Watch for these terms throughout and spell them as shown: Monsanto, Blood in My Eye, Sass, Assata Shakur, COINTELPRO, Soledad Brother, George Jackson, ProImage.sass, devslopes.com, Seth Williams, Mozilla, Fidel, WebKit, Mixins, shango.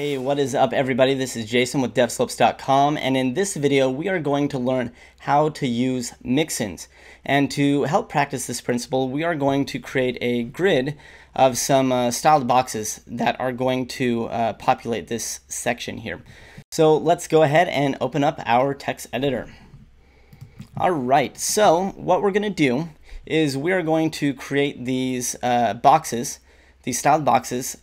Hey, what is up everybody? This is Jason with devslopes.com, and in this video we are going to learn how to use mixins. And to help practice this principle, we are going to create a grid of some styled boxes that are going to populate this section here. So let's go ahead and open up our text editor. Alright, so what we're going to do is we are going to create these boxes, these styled boxes,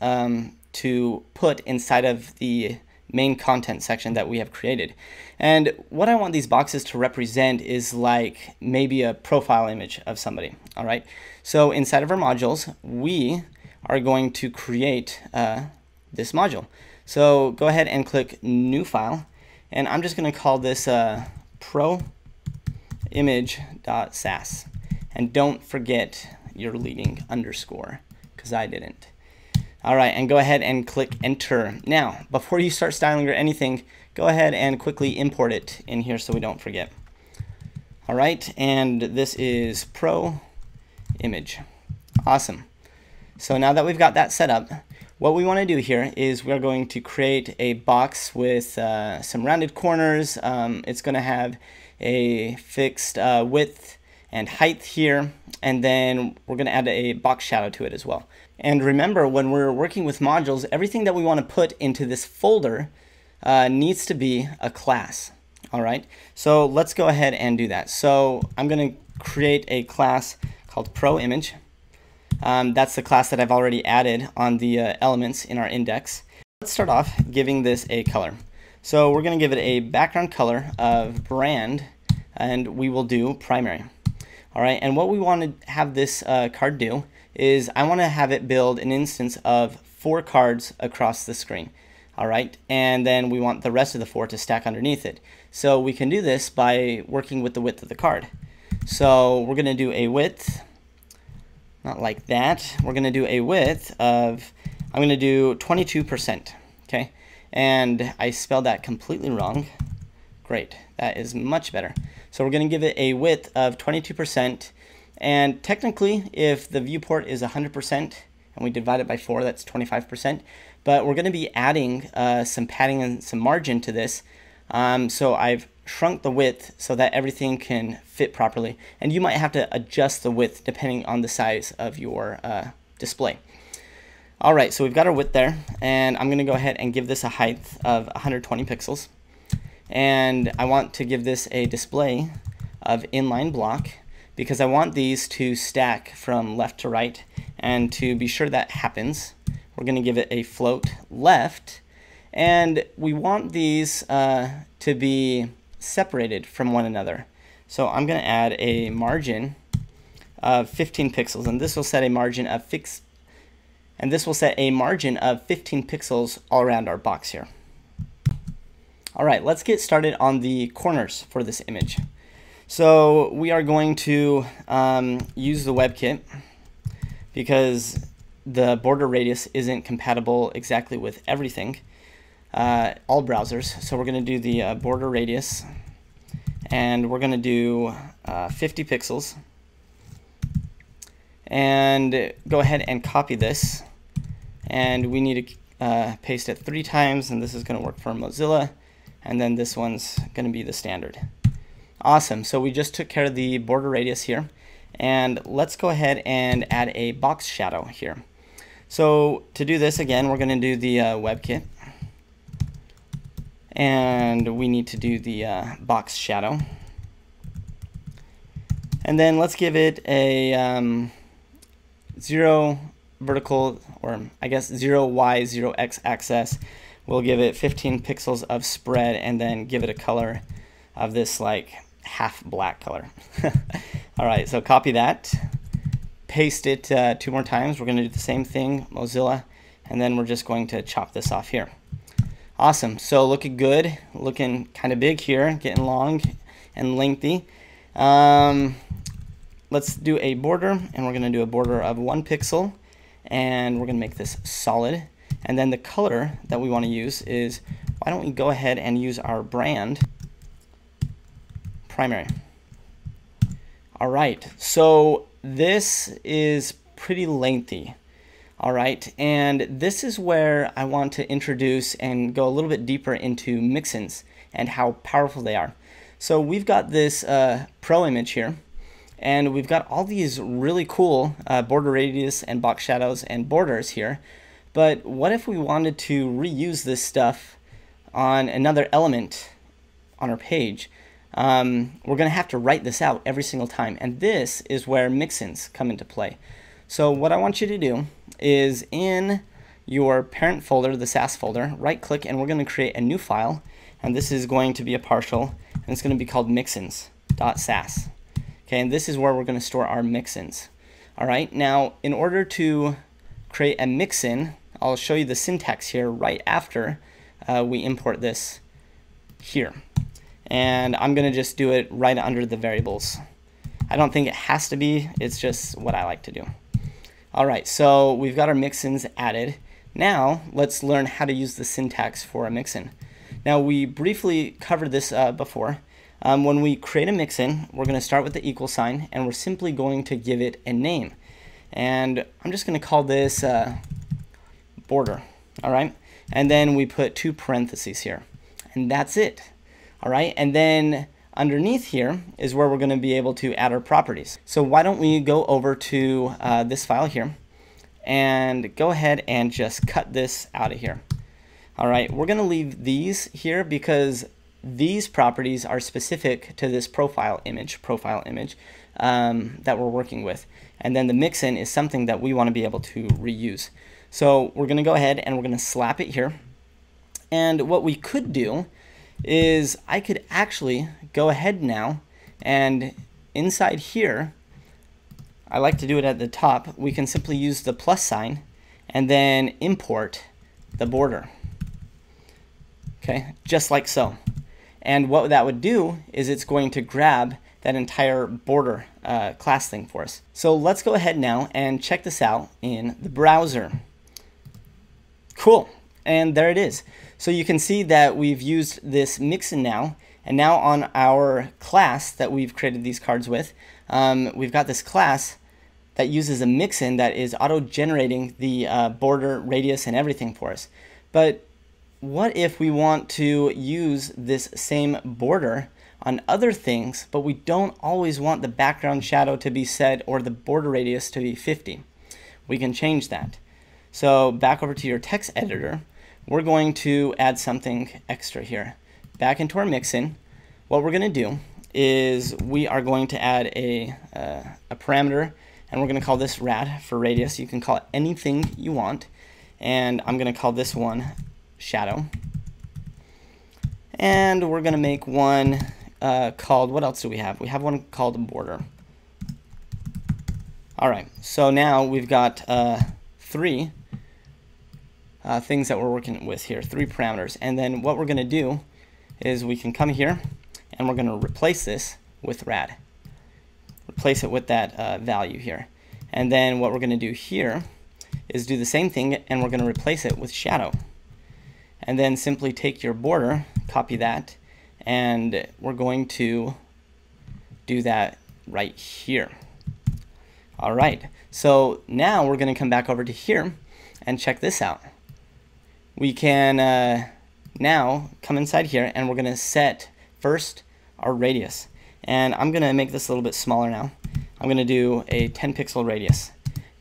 to put inside of the main content section that we have created. And what I want these boxes to represent is like maybe a profile image of somebody. All right. So inside of our modules, we are going to create this module. So go ahead and click new file. And I'm just going to call this ProImage.sass. And don't forget your leading underscore, because I didn't. All right, and go ahead and click enter. Now, before you start styling or anything, go ahead and quickly import it in here so we don't forget. All right, and this is Pro Image. Awesome. So now that we've got that set up, what we want to do here is we're going to create a box with some rounded corners. It's going to have a fixed width and height here, and then we're going to add a box shadow to it as well. And remember, when we're working with modules, everything that we want to put into this folder needs to be a class. All right, so let's go ahead and do that. So I'm going to create a class called ProImage. That's the class that I've already added on the elements in our index. Let's start off giving this a color. So we're going to give it a background color of brand, and we will do primary. All right, and what we want to have this card do is I want to have it build an instance of 4 cards across the screen. All right, and then we want the rest of the 4 to stack underneath it. So we can do this by working with the width of the card. So we're going to do a width, not like that. We're going to do a width of, I'm going to do 22%. Okay, and I spelled that completely wrong. Great, that is much better. So we're going to give it a width of 22%, and technically if the viewport is 100% and we divide it by 4, that's 25%, but we're going to be adding some padding and some margin to this. So I've shrunk the width so that everything can fit properly, and you might have to adjust the width depending on the size of your display. All right, so we've got our width there, and I'm going to go ahead and give this a height of 120 pixels. And I want to give this a display of inline block because I want these to stack from left to right, and to be sure that happens, we're going to give it a float left, and we want these to be separated from one another. So I'm going to add a margin of 15 pixels, and this will set a margin of 15 pixels all around our box here. All right, let's get started on the corners for this image. So we are going to use the WebKit because the border radius isn't compatible exactly with everything, all browsers. So we're gonna do the border radius, and we're gonna do 50 pixels. And go ahead and copy this. And we need to paste it 3 times, and this is gonna work for Mozilla. And then this one's going to be the standard. Awesome. So we just took care of the border radius here. And let's go ahead and add a box shadow here. So to do this, again, we're going to do the WebKit. And we need to do the box shadow. And then let's give it a 0 vertical, or I guess 0y, 0x axis. We'll give it 15 pixels of spread, and then give it a color of this like half black color. All right, so copy that, paste it 2 more times. We're going to do the same thing, Mozilla, and then we're just going to chop this off here. Awesome, so looking good, looking kind of big here, getting long and lengthy. Let's do a border, and we're going to do a border of 1 pixel, and we're going to make this solid. And then the color that we want to use is, why don't we go ahead and use our brand primary. All right, so this is pretty lengthy. All right, and this is where I want to introduce and go a little bit deeper into mixins and how powerful they are. So we've got this Pro image here, and we've got all these really cool border radius and box shadows and borders here. But what if we wanted to reuse this stuff on another element on our page? We're going to have to write this out every single time, and this is where mixins come into play. So what I want you to do is in your parent folder, the Sass folder, right click, and we're going to create a new file, and this is going to be a partial, and it's going to be called mixins.sass. Okay, and this is where we're going to store our mixins. All right, now in order to create a mixin, I'll show you the syntax here right after we import this here, and I'm going to just do it right under the variables. I don't think it has to be, it's just what I like to do. All right, so we've got our mixins added. Now let's learn how to use the syntax for a mixin. Now we briefly covered this before. When we create a mixin, we're going to start with the equal sign, and we're simply going to give it a name. And I'm just going to call this border. All right, and then we put two parentheses here, and that's it. All right, and then underneath here is where we're going to be able to add our properties. So why don't we go over to this file here and go ahead and just cut this out of here. All right, we're going to leave these here because these properties are specific to this profile image that we're working with. And then the mixin is something that we want to be able to reuse. So we're going to go ahead and we're going to slap it here. And what we could do is I could actually go ahead now, and inside here, I like to do it at the top, we can simply use the plus sign and then import the border. Okay, just like so. And what that would do is it's going to grab that entire border class thing for us. So let's go ahead now and check this out in the browser. Cool. And there it is. So you can see that we've used this mixin now, and now on our class that we've created these cards with, we've got this class that uses a mixin that is auto-generating the border, radius, and everything for us. But what if we want to use this same border on other things, but we don't always want the background shadow to be set or the border radius to be 50? We can change that. So back over to your text editor, we're going to add something extra here. Back into our mixin, what we're going to do is we are going to add a parameter, and we're going to call this rad for radius. You can call it anything you want, and I'm going to call this one shadow. And we're going to make one called, what else do we have? We have one called border. All right, so now we've got three things that we're working with here, three parameters. And then what we're going to do is we can come here and we're going to replace this with rad. Replace it with that value here. And then what we're going to do here is do the same thing, and we're going to replace it with shadow. And then simply take your border, copy that, and we're going to do that right here. All right, so now we're going to come back over to here and check this out. We can now come inside here, and we're going to set first our radius. And I'm going to make this a little bit smaller now. I'm going to do a 10-pixel radius.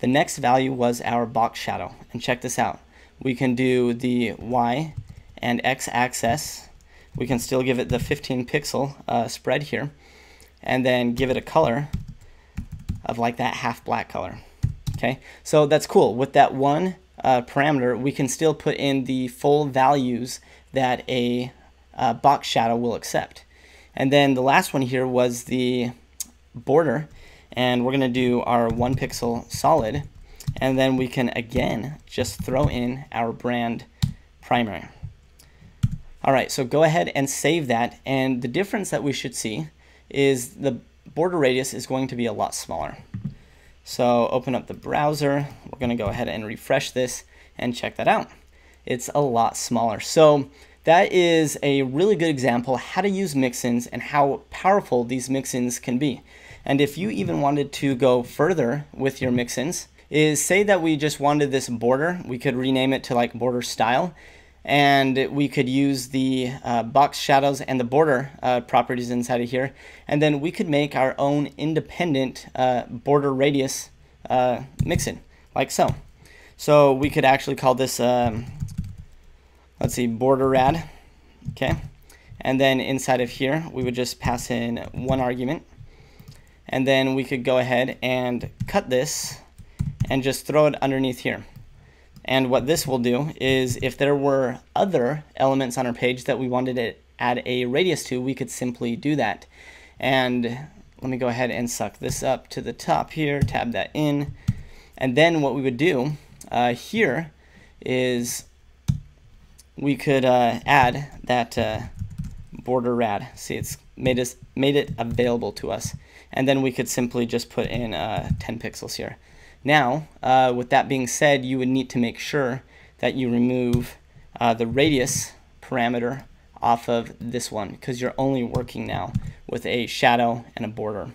The next value was our box shadow. And check this out. We can do the Y and X axis. We can still give it the 15-pixel spread here, and then give it a color of like that half black color. Okay, so that's cool. With that one parameter, we can still put in the full values that a box shadow will accept. And then the last one here was the border, and we're going to do our 1-pixel solid, and then we can again just throw in our brand primary. All right, so go ahead and save that, and the difference that we should see is the border radius is going to be a lot smaller. So open up the browser, we're going to go ahead and refresh this and check that out. It's a lot smaller. So that is a really good example how to use mixins and how powerful these mixins can be. And if you even wanted to go further with your mixins, is, say that we just wanted this border, we could rename it to like border style, and we could use the box shadows and the border properties inside of here, and then we could make our own independent border radius mixin, like so. So we could actually call this, let's see, border rad, okay? And then inside of here, we would just pass in one argument, and then we could go ahead and cut this and just throw it underneath here. And what this will do is, if there were other elements on our page that we wanted to add a radius to, we could simply do that. And let me go ahead and suck this up to the top here, tab that in. And then what we would do here is we could add that border rad. See, it's made it available to us. And then we could simply just put in 10 pixels here. Now, with that being said, you would need to make sure that you remove the radius parameter off of this one, because you're only working now with a shadow and a border.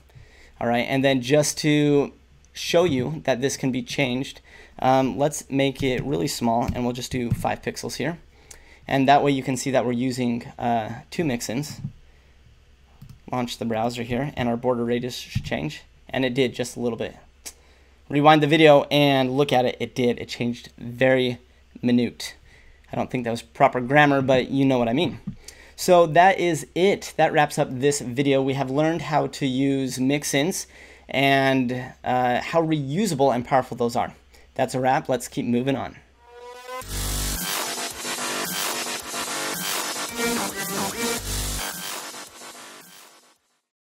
All right, and then just to show you that this can be changed, let's make it really small, and we'll just do 5 pixels here. And that way you can see that we're using two mixins. Launch the browser here, and our border radius should change. And it did just a little bit. Rewind the video and look at it, it did. It changed very minute. I don't think that was proper grammar, but you know what I mean. So that is it. That wraps up this video. We have learned how to use mixins and how reusable and powerful those are. That's a wrap. Let's keep moving on.